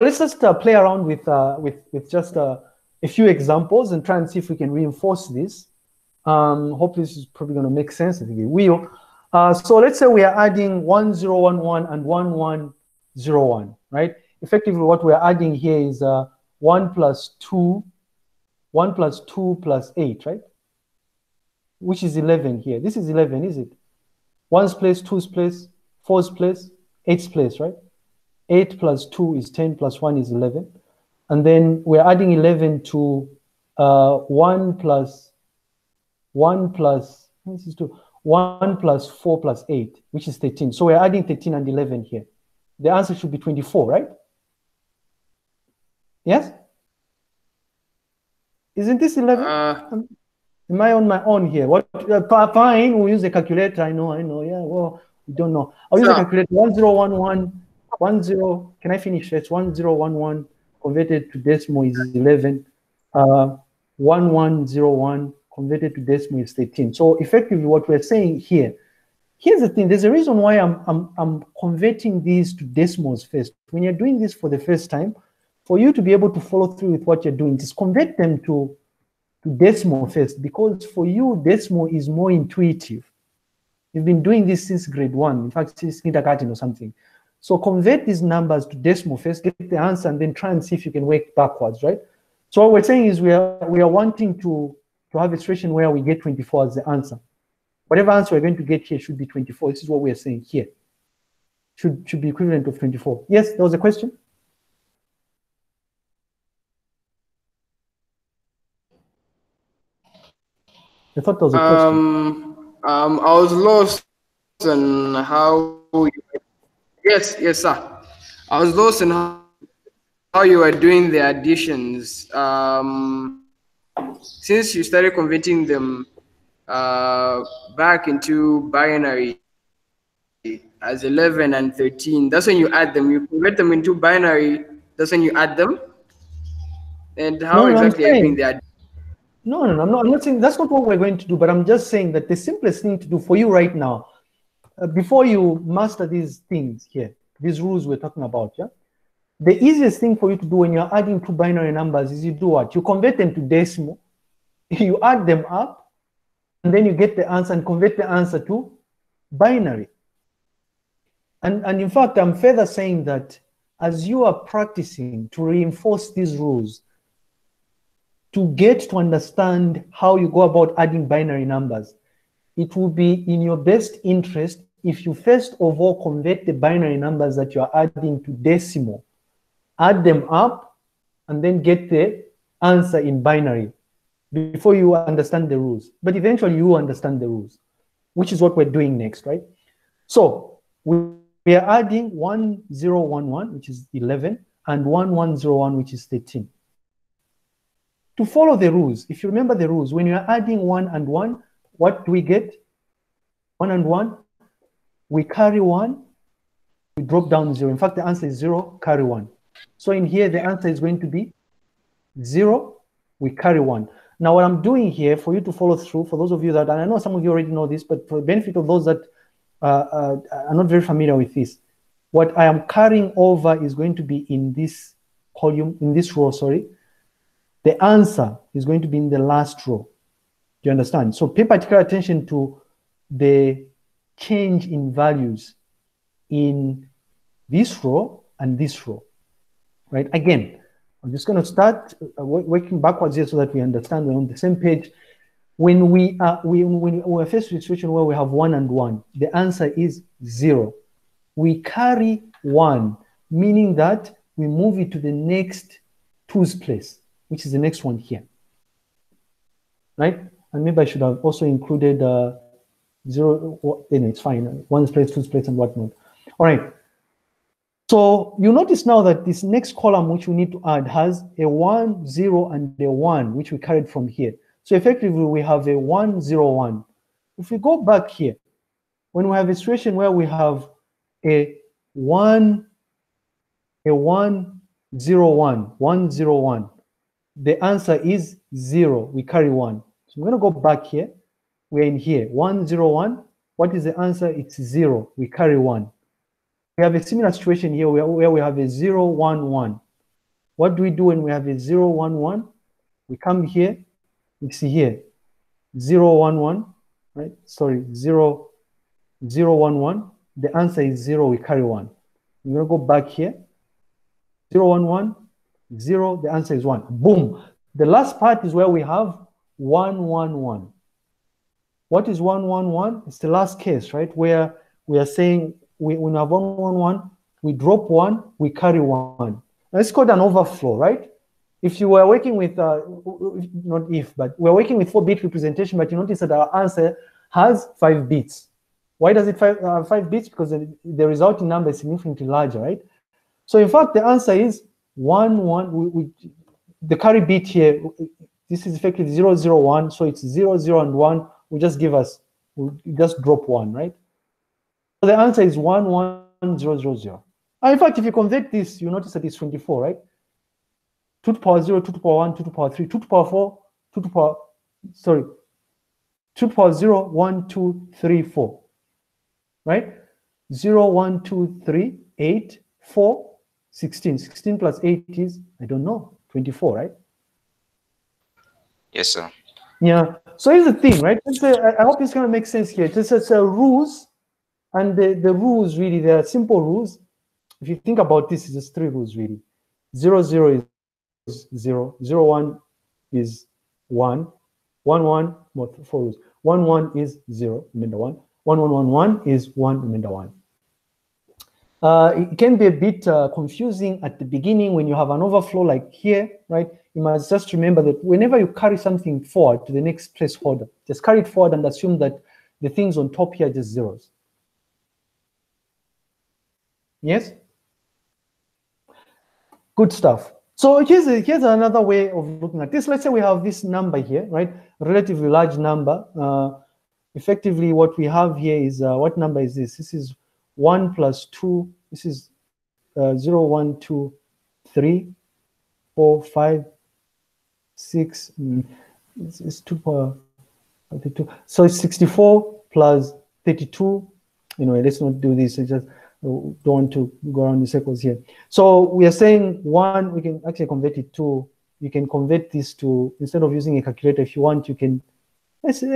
let's just play around with just a few examples and try and see if we can reinforce this. Hopefully this is probably going to make sense. I think it will. So let's say we are adding 1011 and 1101, right? Effectively, what we're adding here is 1 plus 2 plus 8, right? Which is 11 here. This is 11, is it? 1's place, 2's place, 4's place, 8's place, right? 8 plus 2 is 10 plus 1 is 11. And then we're adding 11 to 1 plus 4 plus 8, which is 13. So we're adding 13 and 11 here. The answer should be 24, right? Yes? Isn't this 11? Am I on my own here? What? Fine, we'll use a calculator. I know. Yeah, well, we don't know. I'll use a calculator. 1011, 10. Can I finish? It's 1011 converted to decimal is 11. 1101 converted to decimal is 13. So effectively, what we're saying here. Here's the thing, there's a reason why I'm converting these to decimals first. When you're doing this for the first time, for you to be able to follow through with what you're doing, just convert them to decimal first, because for you, decimal is more intuitive. You've been doing this since grade 1, in fact, since kindergarten or something. So convert these numbers to decimal first, get the answer, and then try and see if you can work backwards, right? So what we're saying is we are wanting to have a situation where we get 24 as the answer. Whatever answer we're going to get here should be 24. This is what we are saying here. Should be equivalent of 24. Yes, there was a question? I thought there was a question. I was lost in how you... Yes, sir. I was lost in how you were doing the additions. Since you started converting them back into binary as 11 and 13. That's when you add them. You convert them into binary. That's when you add them. And how exactly are you doing that? No, I'm not saying that's not what we're going to do. But I'm just saying that the simplest thing to do for you right now, before you master these things here, these rules we're talking about, yeah. The easiest thing for you to do when you're adding two binary numbers is you do what? You convert them to decimal. You add them up. And then you get the answer and convert the answer to binary. And in fact, I'm further saying that as you are practicing to reinforce these rules, to get to understand how you go about adding binary numbers, it will be in your best interest if you first of all convert the binary numbers that you are adding to decimal, add them up, and then get the answer in binary, before you understand the rules. But eventually you understand the rules, which is what we're doing next, right? So we are adding 1011, which is 11, and 1101, which is 13. To follow the rules, if you remember the rules, when you are adding 1 and 1, what do we get? 1 and 1, we carry 1, we drop down 0. In fact, the answer is 0, carry 1. So in here, the answer is going to be 0, we carry 1. Now, what I'm doing here for you to follow through, for those of you that, and I know some of you already know this, but for the benefit of those that are not very familiar with this, what I am carrying over is going to be in this column, in this row, sorry. The answer is going to be in the last row. Do you understand? So pay particular attention to the change in values in this row and this row, right? Again, I'm just going to start working backwards here so that we understand we're on the same page. When we are faced with a situation where we have 1 and 1, the answer is 0. We carry 1, meaning that we move it to the next 2's place, which is the next one here, right? And maybe I should have also included 0, or, you know, it's fine, 1's place, 2's place, and whatnot. All right. So you notice now that this next column which we need to add has a 1, 0 and a 1, which we carried from here. So effectively we have a 1, 0, 1. If we go back here, when we have a situation where we have a 1, 0, 1, 1, 0, 1, the answer is 0. We carry 1. So we're going to go back here. We're in here. 1, 0, 1. What is the answer? It's 0. We carry 1. We have a similar situation here where we have a 0, 1, 1. What do we do when we have a 0, 1, 1? We come here, we see here, 0, 1, 1, right? Sorry, 0, 0, 1, 1. The answer is 0, we carry 1. We're gonna go back here, 0, 1, 1, 0, the answer is 1. Boom. The last part is where we have 1, 1, 1. What is 1, 1, 1? It's the last case, right? Where we are saying when we have 1, 1, 1, we drop 1, we carry 1. Now it's called an overflow, right? If you were working with, not if, but we're working with 4-bit representation, but you notice that our answer has 5 bits. Why does it have 5 bits? Because the resulting number is significantly larger, right? So in fact, the answer is 1, 1. The carry bit here, this is effectively 0, 0, 1. So it's 0, 0, and 1. We just drop 1, right? So the answer is 1, 1, 0, 0, 0. And in fact, if you convert this, you notice that it's 24, right? 2 to the power 0, 2 to the power 1, 2 to the power 3, 2 to the power 4, 2 to the power, sorry, 2 to the power 0, 1, 2, 3, 4, right? 0, 1, 2, 3, 8, 4, 16. 16 plus 8 is, I don't know, 24, right? Yes, sir. Yeah. So here's the thing, right? I hope it's going to make sense here. It's a rules, and the rules really, they are simple rules. If you think about this, it's just 3 rules really. 0, 0 is 0. 0, 1 is 1. 1, 1, more 4 rules. 1, 1 is 0, remainder 1. 1, 1, 1, 1 is 1, remainder 1. It can be a bit confusing at the beginning when you have an overflow like here, right? You must just remember that whenever you carry something forward to the next placeholder, just carry it forward and assume that the things on top here are just zeros. Yes? Good stuff. So here's another way of looking at this. Let's say we have this number here, right? Relatively large number. Effectively, what we have here is, what number is this? This is 1 plus 2. This is 0, 1, 2, 3, 4, 5, 6. It's 2 power 32. So it's 64 plus 32. Anyway, let's not do this. It's just, don't want to go around in circles here. So we are saying 1, we can actually convert it to, you can convert this to, instead of using a calculator, if you want, you can, let's do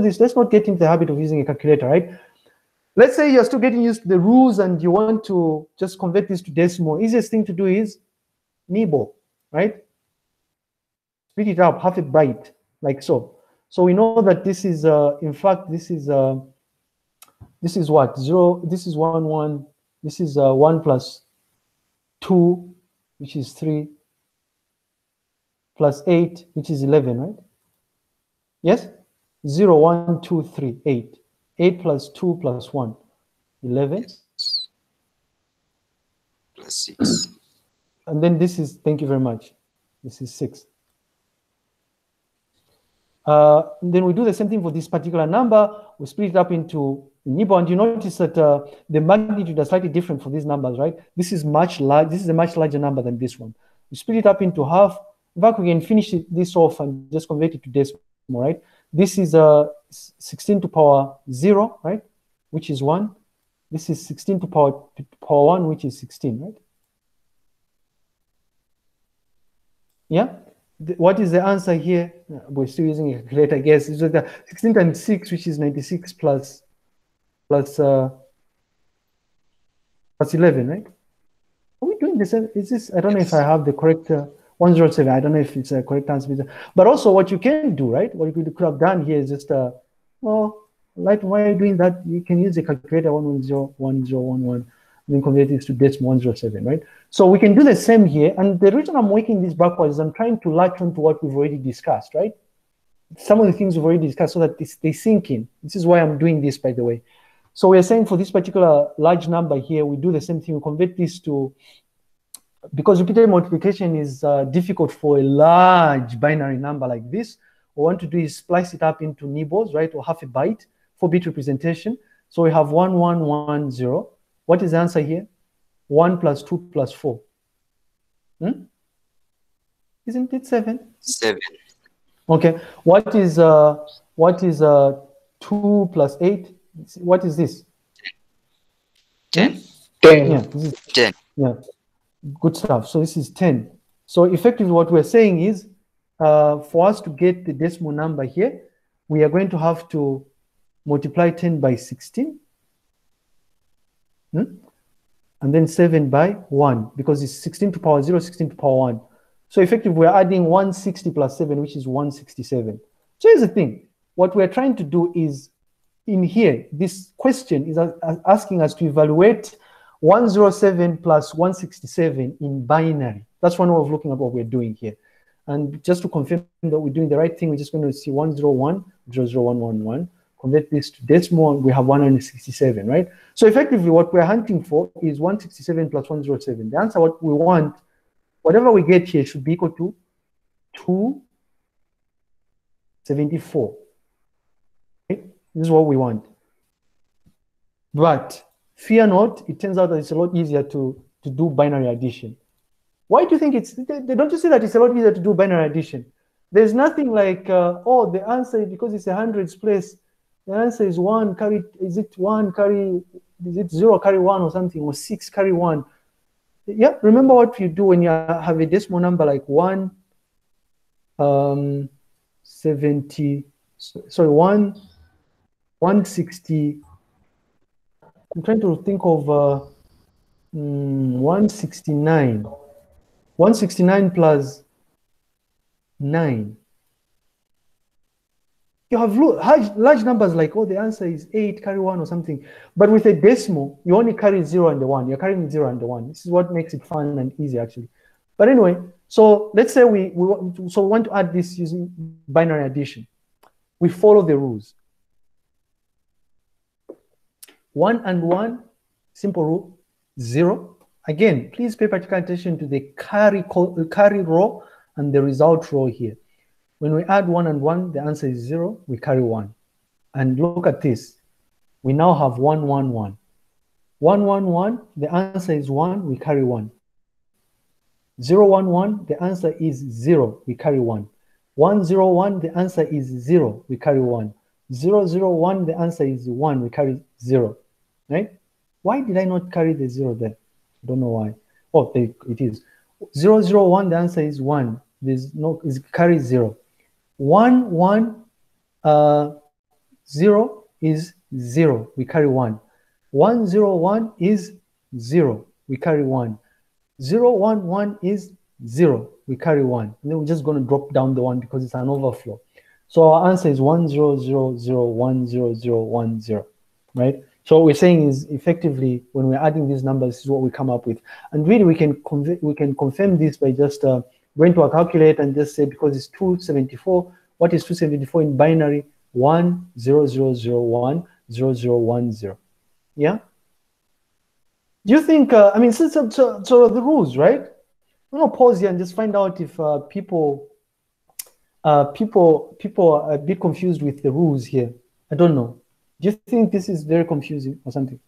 this. Let's not get into the habit of using a calculator, right? Let's say you're still getting used to the rules and you want to just convert this to decimal. Easiest thing to do is nibble, right? Speed it up, half a byte, like so. So we know that this is, in fact, this is what? 0, this is 1, 1, this is 1 plus 2, which is 3, plus 8, which is 11, right? Yes? 0, 1, 2, 3, 8. 8 plus 2 plus 1, 11. Yes. Plus 6. And then this is, thank you very much, this is 6. Then we do the same thing for this particular number. We split it up into nibble, and you notice that the magnitude is slightly different for these numbers, right? This is much large. This is a much larger number than this one. We split it up into half. In fact, we can finish this off and just convert it to decimal, right? This is 16 to power 0, right? Which is 1. This is 16 to power 1, which is 16, right? Yeah. What is the answer here? We're still using a calculator, I guess. It's 16 times 6, which is 96 plus 11, right? Are we doing this? Is this? I don't know if I have the correct 107. I don't know if it's a correct answer. But also, what you can do, right? What you could have done here is just, well, like why are you doing that? You can use the calculator 1101011. Then convert this to decimal 107, right? So we can do the same here. And the reason I'm working this backwards is I'm trying to latch on to what we've already discussed, right? Some of the things we've already discussed so that they sink in. This is why I'm doing this, by the way. So we are saying for this particular large number here, we do the same thing. We convert this to, because repeated multiplication is difficult for a large binary number like this, what we want to do is splice it up into nibbles, right? Or half a byte, 4-bit representation. So we have 1, 1, 1, 0. What is the answer here? 1 plus 2 plus 4. Isn't it 7? 7. Okay. What is 2 plus 8? What is this? 10. 10. Yeah. This is 10. Yeah. Good stuff. So this is 10. So effectively what we're saying is, for us to get the decimal number here, we are going to have to multiply 10 by 16. And then 7 by 1, because it's 16 to power 0, 16 to power 1. So effectively, we're adding 160 plus 7, which is 167. So here's the thing. What we're trying to do is, in here, this question is asking us to evaluate 107 plus 167 in binary. That's one way of looking at what we're doing here. And just to confirm that we're doing the right thing, we're just going to see 101, 00111. Convert this to decimal, and we have 167, right? So effectively, what we're hunting for is 167 plus 107. The answer, what we want, whatever we get here, should be equal to 274. Okay? This is what we want. But fear not, it turns out that it's a lot easier to do binary addition. Why do you think it's, don't you see that it's a lot easier to do binary addition? There's nothing like, oh, the answer is because it's a hundreds place. The answer is 1 carry, is it 1 carry, is it 0 carry 1 or something, or 6 carry 1? Yeah, remember what you do when you have a decimal number like 160, I'm trying to think of 169. 169 plus 9. You have large numbers like, oh, the answer is 8, carry 1 or something. But with a decimal, you only carry 0 and the 1. You're carrying 0 and the 1. This is what makes it fun and easy, actually. But anyway, so let's say we want to add this using binary addition. We follow the rules. 1 and 1, simple rule, 0. Again, please pay particular attention to the carry row and the result row here. When we add 1 and 1, the answer is 0. We carry 1. And look at this. We now have 1, 1, 1. 1, 1, 1, the answer is 1. We carry 1. 0, 1, 1, the answer is 0. We carry 1. 1, 0, 1, the answer is 0. We carry 1. 0, 0, 1, the answer is 1. We carry 0. Right? Why did I not carry the 0 there? I don't know why. Oh, it is. 0, 0, 1, the answer is 1. There's no, it carries 0. 1, 1, 0 is 0. We carry 1. 1, 0, 1 is 0. We carry 1. 0, 1, 1 is 0. We carry 1. And then we're just going to drop down the 1 because it's an overflow. So our answer is 1, 0, 0, 0, 1, 0, 0, 1, 0. Right? So what we're saying is effectively when we're adding these numbers, this is what we come up with. And really we can confirm this by just going to a calculator and just say, because it's 274, what is 274 in binary? 1 0 0 0 1 0 0 1 0. Yeah, do you think I mean, since so the rules, right? I'm gonna pause here and just find out if people are a bit confused with the rules here. I don't know, do you think this is very confusing or something?